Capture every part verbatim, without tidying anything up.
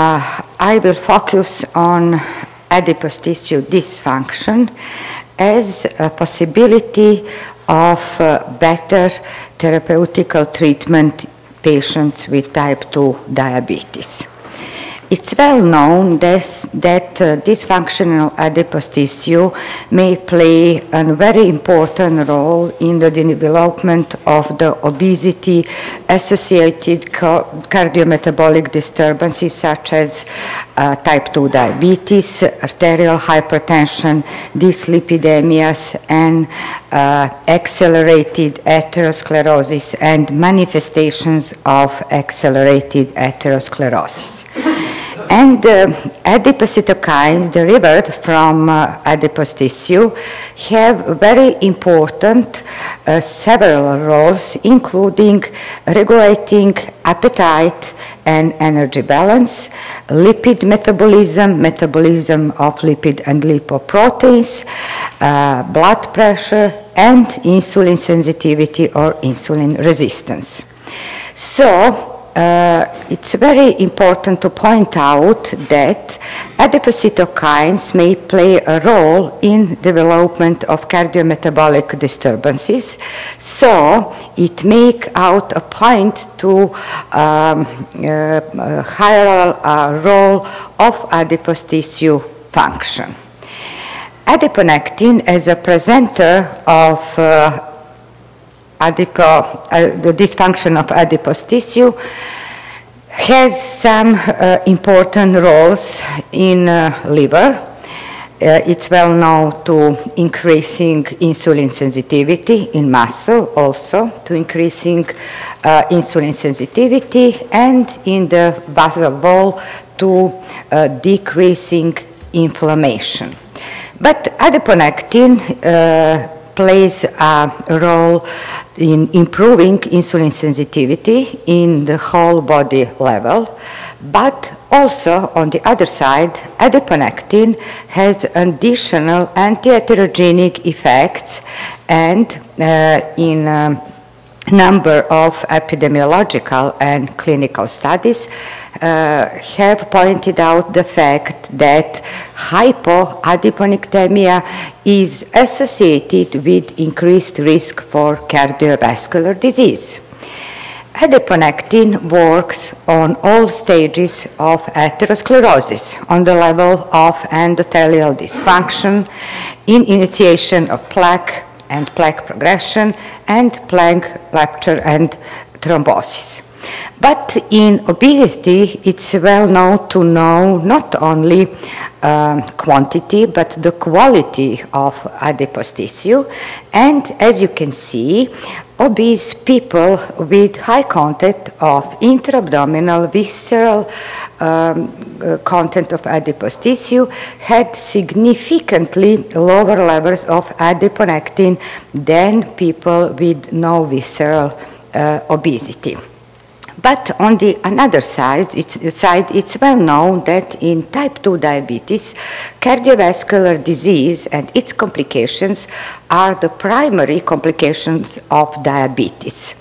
Uh, I will focus on adipose tissue dysfunction as a possibility of uh, better therapeutical treatment patients with type two diabetes. It's well known this, that uh, dysfunctional adipose tissue may play a very important role in the development of the obesity-associated ca cardiometabolic disturbances such as uh, type two diabetes, arterial hypertension, dyslipidemias, and uh, accelerated atherosclerosis and manifestations of accelerated atherosclerosis. And uh, adipocytokines derived from uh, adipose tissue have very important uh, several roles, including regulating appetite and energy balance, lipid metabolism, metabolism of lipid and lipoproteins, uh, blood pressure, and insulin sensitivity or insulin resistance. So, Uh, it's very important to point out that adipocytokines may play a role in development of cardiometabolic disturbances, so it make out a point to um, uh, higher uh, role of adipose tissue function. Adiponectin as a presenter of uh, Adipo, uh, the dysfunction of adipose tissue has some uh, important roles in uh, liver. Uh, it's well known to increasing insulin sensitivity in muscle, also to increasing uh, insulin sensitivity, and in the basal wall to uh, decreasing inflammation. But adiponectin uh, plays a role in improving insulin sensitivity in the whole body level, but also on the other side, adiponectin has additional anti-atherogenic effects, and uh, in a number of epidemiological and clinical studies uh, have pointed out the fact that hypoadiponectemia is associated with increased risk for cardiovascular disease. Adiponectin works on all stages of atherosclerosis, on the level of endothelial dysfunction, in initiation of plaque and plaque progression, and plaque rupture and thrombosis. But in obesity, it's well known to know not only um, quantity, but the quality of adipose tissue. And as you can see, obese people with high content of intra-abdominal visceral um, uh, content of adipose tissue had significantly lower levels of adiponectin than people with no visceral uh, obesity. But on the another side it's, side, it's well known that in type two diabetes, cardiovascular disease and its complications are the primary complications of diabetes.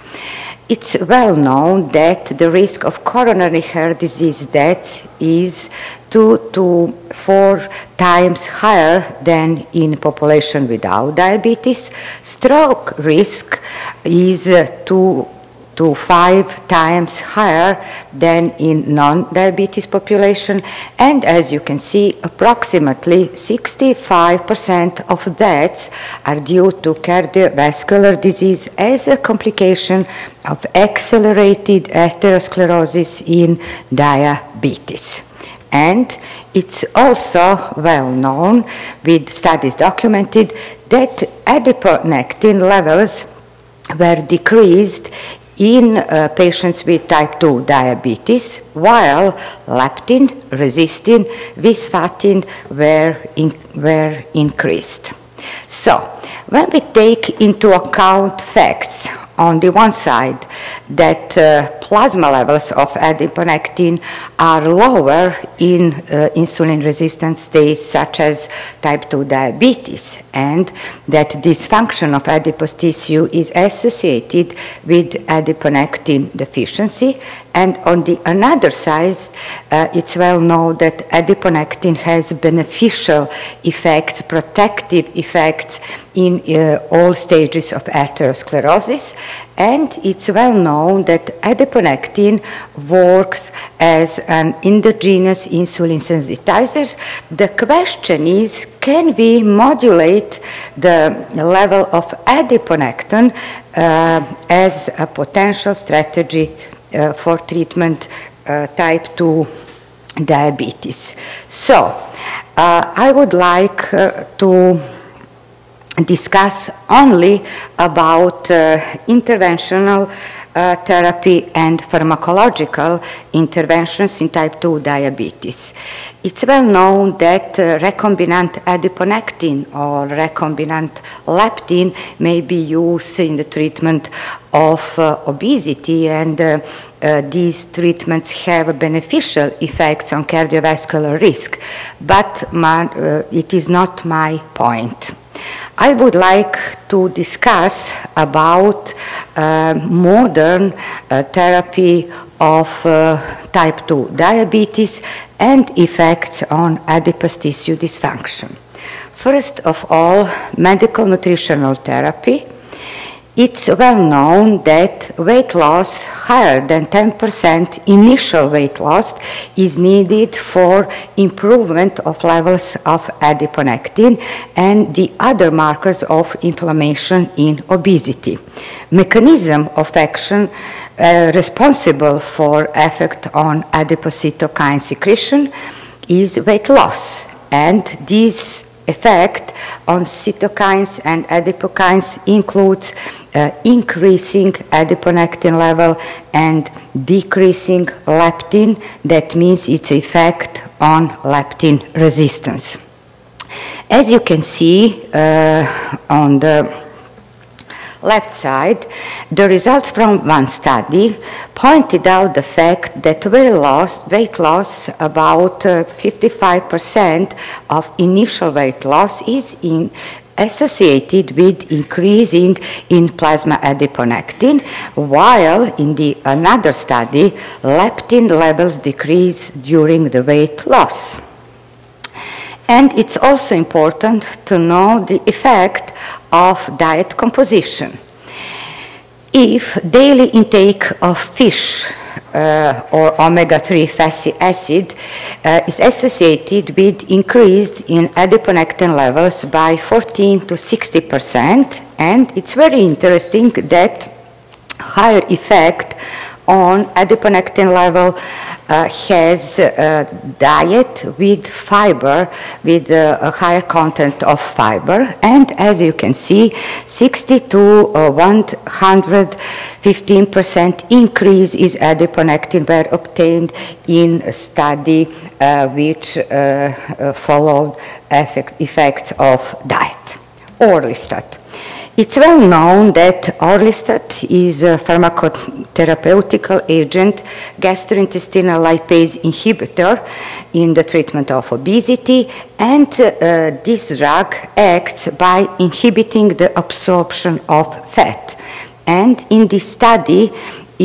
It's well known that the risk of coronary heart disease death is two to four times higher than in population without diabetes. Stroke risk is uh, two to five times higher than in non-diabetes population, and as you can see, approximately sixty-five percent of deaths are due to cardiovascular disease as a complication of accelerated atherosclerosis in diabetes. And it's also well known, with studies documented, that adiponectin levels were decreased in uh, patients with type two diabetes, while leptin, resistin, visfatin were, in, were increased. So, when we take into account facts, on the one side, that uh, plasma levels of adiponectin are lower in uh, insulin-resistant states such as type two diabetes, and that dysfunction of adipose tissue is associated with adiponectin deficiency. And on the another side, uh, it's well known that adiponectin has beneficial effects, protective effects in uh, all stages of atherosclerosis, and it's well known that adiponectin works as an endogenous insulin sensitizer. The question is, can we modulate the level of adiponectin uh, as a potential strategy Uh, for treatment uh, type two diabetes. So, uh, I would like uh, to discuss only about uh, interventional uh, therapy and pharmacological interventions in type two diabetes. It's well known that uh, recombinant adiponectin or recombinant leptin may be used in the treatment of uh, obesity, and uh, uh, these treatments have beneficial effects on cardiovascular risk, but my, uh, it is not my point. I would like to discuss about uh, modern uh, therapy of uh, type two diabetes and effects on adipose tissue dysfunction. First of all, medical nutritional therapy. It's well known that weight loss higher than ten percent initial weight loss is needed for improvement of levels of adiponectin and the other markers of inflammation in obesity. Mechanism of action uh, responsible for effect on adipocytokine secretion is weight loss, and these effect on cytokines and adipokines includes uh, increasing adiponectin level and decreasing leptin. That means its effect on leptin resistance. As you can see uh, on the left side, the results from one study pointed out the fact that weight loss, weight loss about fifty-five percent uh, of initial weight loss is in associated with increasing in plasma adiponectin, while in the another study, leptin levels decrease during the weight loss. And it's also important to know the effect of diet composition. If daily intake of fish uh, or omega three fatty acid uh, is associated with increased in adiponectin levels by fourteen to sixty percent, and it's very interesting that higher effect on adiponectin level uh, has uh, diet with fiber, with uh, a higher content of fiber. And as you can see, sixty to one hundred fifteen percent increase is adiponectin were obtained in a study uh, which uh, uh, followed effect, effects of diet. Orlistat. It's well known that Orlistat is a pharmacotherapeutical agent, gastrointestinal lipase inhibitor in the treatment of obesity, and uh, this drug acts by inhibiting the absorption of fat. And in this study,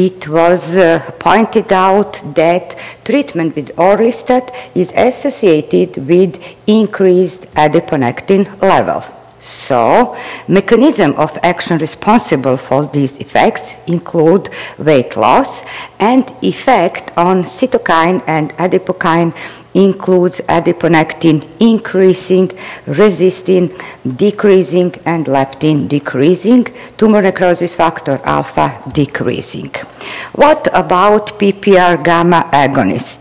it was uh, pointed out that treatment with Orlistat is associated with increased adiponectin level. So, mechanism of action responsible for these effects include weight loss, and effect on cytokine and adipokine includes adiponectin increasing, resisting, decreasing, and leptin decreasing, tumor necrosis factor alpha decreasing. What about P P R gamma agonist?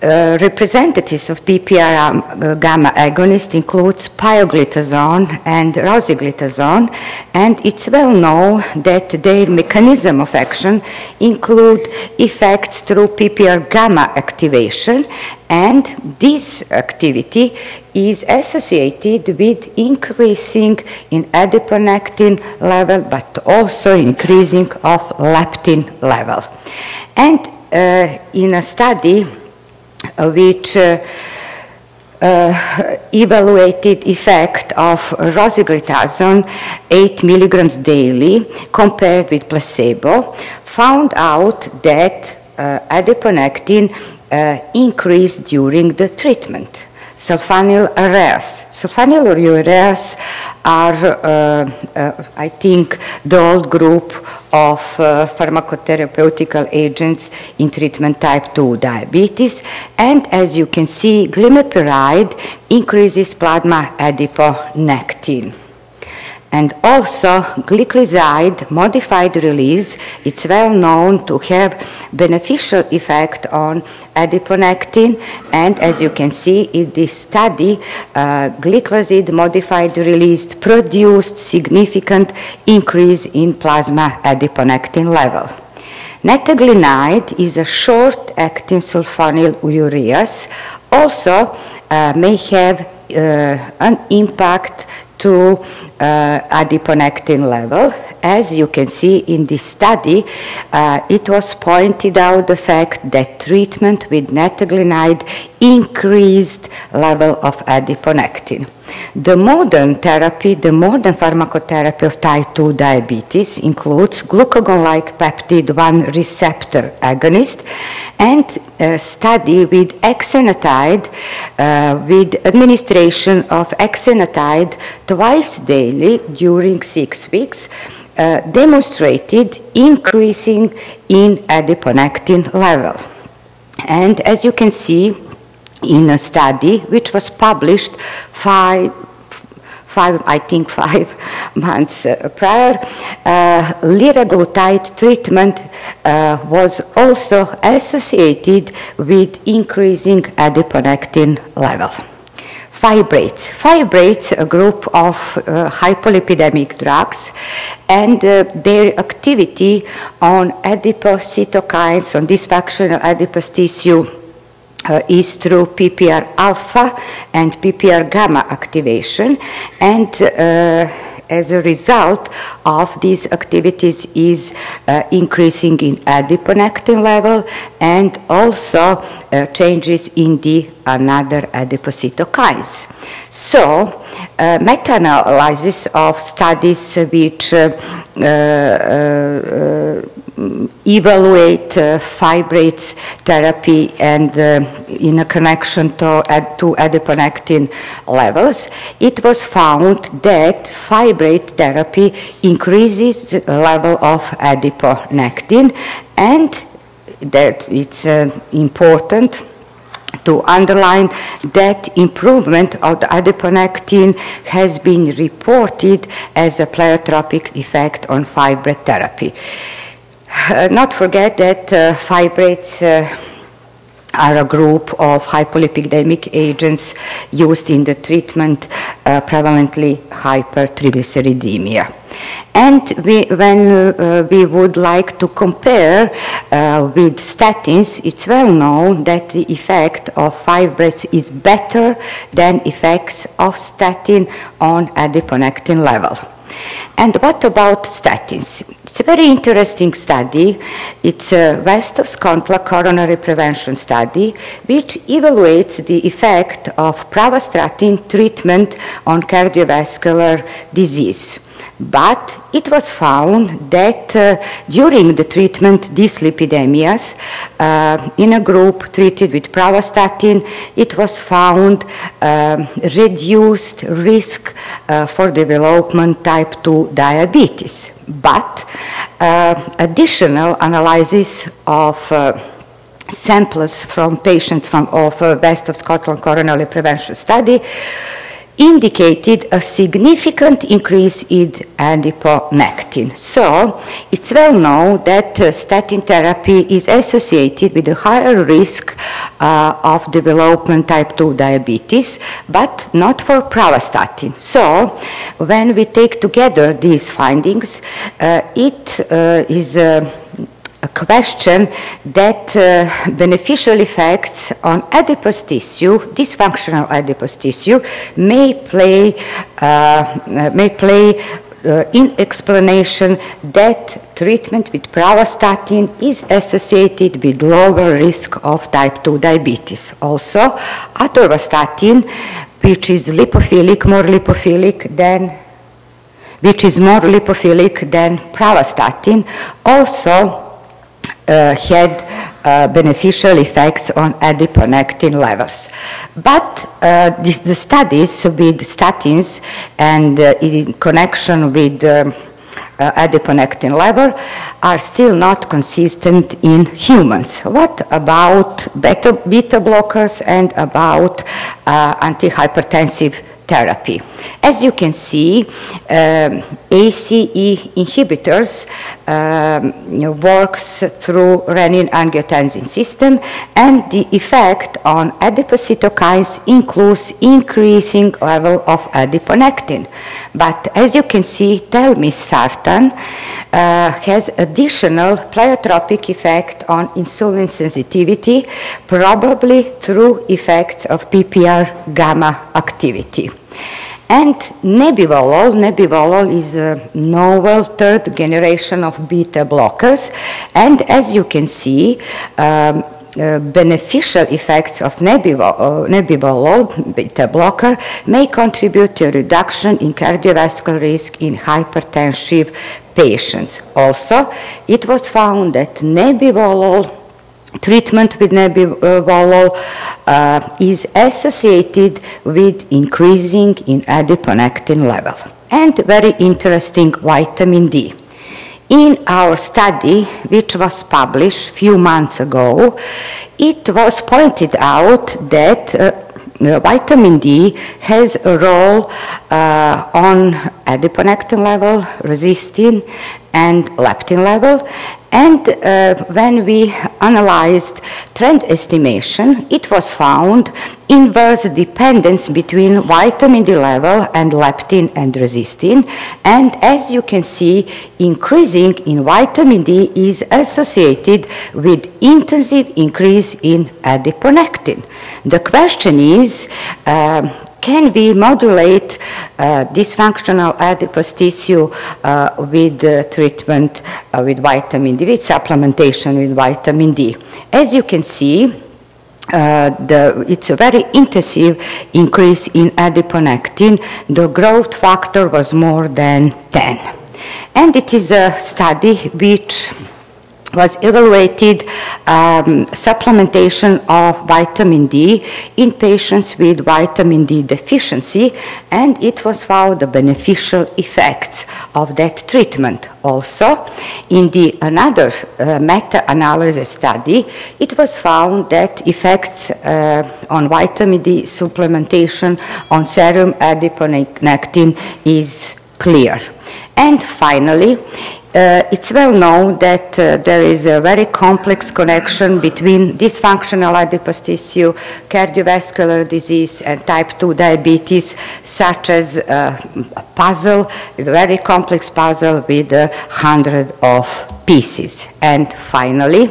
Uh, representatives of P P R gamma agonist includes pioglitazone and rosiglitazone, and it's well known that their mechanism of action include effects through P P R gamma activation, and this activity is associated with increasing in adiponectin level but also increasing of leptin level. And uh, in a study which uh, uh, evaluated effect of rosiglitazone eight milligrams daily compared with placebo, found out that uh, adiponectin uh, increased during the treatment. Sulfonylureas. Sulfonylureas are, uh, uh, I think, the old group of uh, pharmacotherapeutical agents in treatment type two diabetes. And as you can see, glimepiride increases plasma adiponectin. And also, glycoside modified release, it's well known to have beneficial effect on adiponectin, and as you can see in this study, uh, glycoside modified release produced significant increase in plasma adiponectin level. Nataglinide is a short-acting sulfonylureas, also uh, may have uh, an impact to uh, adiponectin level. As you can see in this study, uh, it was pointed out the fact that treatment with nataglinide increased level of adiponectin. The modern therapy, the modern pharmacotherapy of type two diabetes includes glucagon-like peptide one receptor agonist and a study with exenatide, uh, with administration of exenatide twice daily during six weeks, uh, demonstrated increasing in adiponectin level. And as you can see, in a study which was published five, five I think five months uh, prior, uh, liraglutide treatment uh, was also associated with increasing adiponectin level. Fibrates. Fibrates are a group of uh, hypolipidemic drugs, and uh, their activity on adipocytokines, on dysfunctional adipose tissue, Uh, is through P P R alpha and P P R gamma activation, and uh, as a result of these activities is uh, increasing in adiponectin level and also uh, changes in the another adipocytokines. So, uh, meta-analysis of studies which uh, uh, uh, evaluate uh, fibrates therapy and uh, in a connection to, ad to adiponectin levels, it was found that fibrate therapy increases the level of adiponectin, and that it's uh, important to underline that improvement of the adiponectin has been reported as a pleiotropic effect on fibrate therapy. Uh, not forget that uh, fibrates uh, are a group of hypolipidemic agents used in the treatment uh, prevalently hypertriglyceridemia. And we, when uh, we would like to compare uh, with statins, it's well known that the effect of fibrates is better than effects of statin on adiponectin level. And what about statins? It's a very interesting study. It's a West of Scotland coronary prevention study, which evaluates the effect of pravastatin treatment on cardiovascular disease. But it was found that uh, during the treatment dyslipidemias, uh, in a group treated with pravastatin, it was found uh, reduced risk uh, for development type two diabetes. But uh, additional analysis of uh, samples from patients from of uh, West of Scotland coronary prevention study indicated a significant increase in adiponectin. So it's well known that uh, statin therapy is associated with a higher risk uh, of development type two diabetes, but not for pravastatin. So when we take together these findings, uh, it uh, is a, a question that uh, beneficial effects on adipose tissue, dysfunctional adipose tissue, may play, uh, may play Uh, in explanation that treatment with pravastatin is associated with lower risk of type two diabetes. Also, atorvastatin, which is lipophilic, more lipophilic than, which is more lipophilic than pravastatin, also Uh, had uh, beneficial effects on adiponectin levels. But uh, this, the studies with statins and uh, in connection with um, uh, adiponectin level are still not consistent in humans. What about beta, beta blockers and about uh, antihypertensive therapy? As you can see, um, A C E inhibitors um, works through renin-angiotensin system, and the effect on adipocytokines includes increasing level of adiponectin. But as you can see, telmisartan uh, has additional pleiotropic effect on insulin sensitivity, probably through effects of P P R gamma activity. And nebivolol, nebivolol is a novel third generation of beta blockers, and as you can see, um, uh, beneficial effects of nebivolol, nebivolol beta blocker may contribute to a reduction in cardiovascular risk in hypertensive patients. Also, it was found that nebivolol treatment with nebivolol uh, is associated with increasing in adiponectin level. And very interesting, vitamin D. In our study, which was published few months ago, it was pointed out that uh, Uh, vitamin D has a role uh, on adiponectin level, resistin, and leptin level. And uh, when we analyzed trend estimation, it was found inverse dependence between vitamin D level and leptin and resistin. And as you can see, increasing in vitamin D is associated with intensive increase in adiponectin. The question is, um, can we modulate uh, dysfunctional adipose tissue uh, with uh, treatment uh, with vitamin D, with supplementation with vitamin D? As you can see, Uh, the, it's a very intensive increase in adiponectin. The growth factor was more than ten. And it is a study which was evaluated um, supplementation of vitamin D in patients with vitamin D deficiency, and it was found the beneficial effects of that treatment. Also, in the another uh, meta-analysis study, it was found that effects uh, on vitamin D supplementation on serum adiponectin is clear. And finally, Uh, it's well known that uh, there is a very complex connection between dysfunctional adipose tissue, cardiovascular disease, and type two diabetes, such as uh, a puzzle, a very complex puzzle with a hundred of pieces. And finally,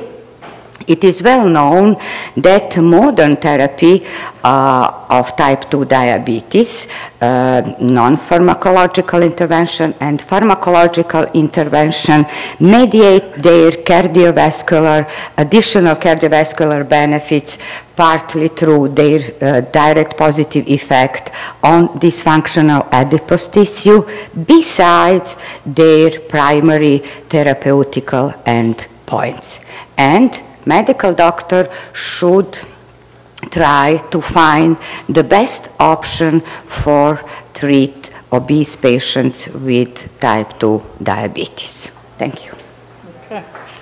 it is well known that modern therapy uh, of type two diabetes, uh, non-pharmacological intervention and pharmacological intervention mediate their cardiovascular, additional cardiovascular benefits, partly through their uh, direct positive effect on dysfunctional adipose tissue, besides their primary therapeutical endpoints. And medical doctor should try to find the best option for treat obese patients with type two diabetes. Thank you. Okay.